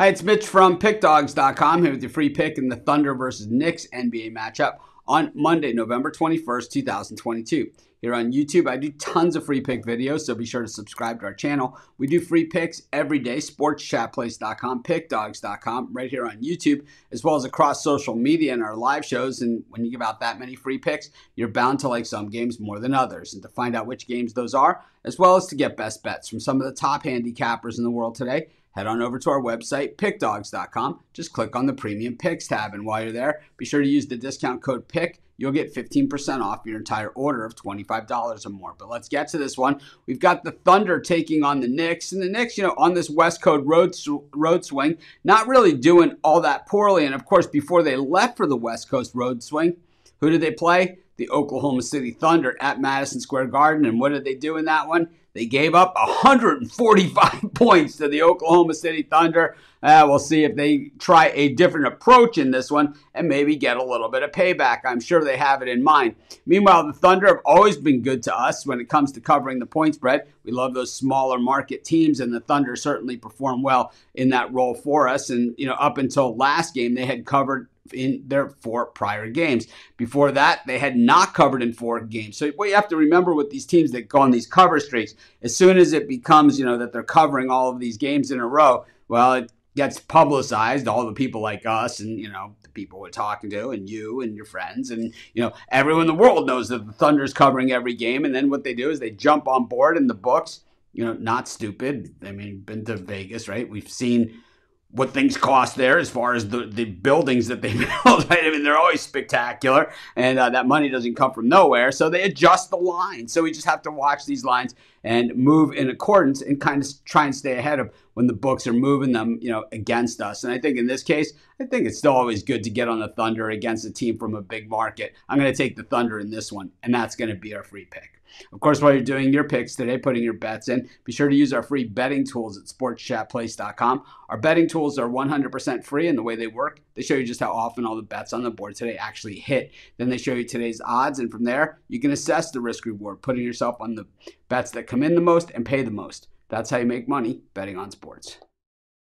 Hi, it's Mitch from PickDogs.com here with your free pick in the Thunder versus Knicks NBA matchup on Monday, November 21st, 2022. Here on YouTube, I do tons of free pick videos, so be sure to subscribe to our channel. We do free picks every day, Sports Chat Place.com, PickDogs.com, right here on YouTube, as well as across social media and our live shows. And when you give out that many free picks, you're bound to like some games more than others. And to find out which games those are, as well as to get best bets from some of the top handicappers in the world today, head on over to our website, PickDogs.com. Just click on the Premium Picks tab, and while you're there, be sure to use the discount code PICK. You'll get 15% off your entire order of $25 or more. But let's get to this one. We've got the Thunder taking on the Knicks. And the Knicks, on this West Coast road swing, not really doing all that poorly. And, of course, before they left for the West Coast road swing, who did they play? The Oklahoma City Thunder at Madison Square Garden. And what did they do in that one? They gave up 145 points to the Oklahoma City Thunder. We'll see if they try a different approach in this one and maybe get a little bit of payback. I'm sure they have it in mind. Meanwhile, the Thunder have always been good to us when it comes to covering the point spread. We love those smaller market teams, and the Thunder certainly perform well in that role for us. And, up until last game, they had covered in their four prior games. Before that, they had not covered in four games. So what you have to remember with these teams that go on these cover streaks, as soon as it becomes, that they're covering all of these games in a row, well, it gets publicized. All the people like us and, the people we're talking to and you and your friends and, everyone in the world knows that the Thunder's covering every game. And then what they do is they jump on board in the books, not stupid. I mean, been to Vegas, right? We've seen what things cost there as far as the buildings that they build. Right? I mean, they're always spectacular, and that money doesn't come from nowhere, so they adjust the line. So we just have to watch these lines and move in accordance and kind of try and stay ahead of when the books are moving them, against us. And I think in this case, I think it's still always good to get on the Thunder against a team from a big market. I'm going to take the Thunder in this one, and that's going to be our free pick. Of course, while you're doing your picks today, putting your bets in, be sure to use our free betting tools at sportschatplace.com. Our betting tools are 100% free, and the way they work, they show you just how often all the bets on the board today actually hit. Then they show you today's odds, and from there, you can assess the risk-reward, putting yourself on the bets that come in the most and pay the most. That's how you make money betting on sports.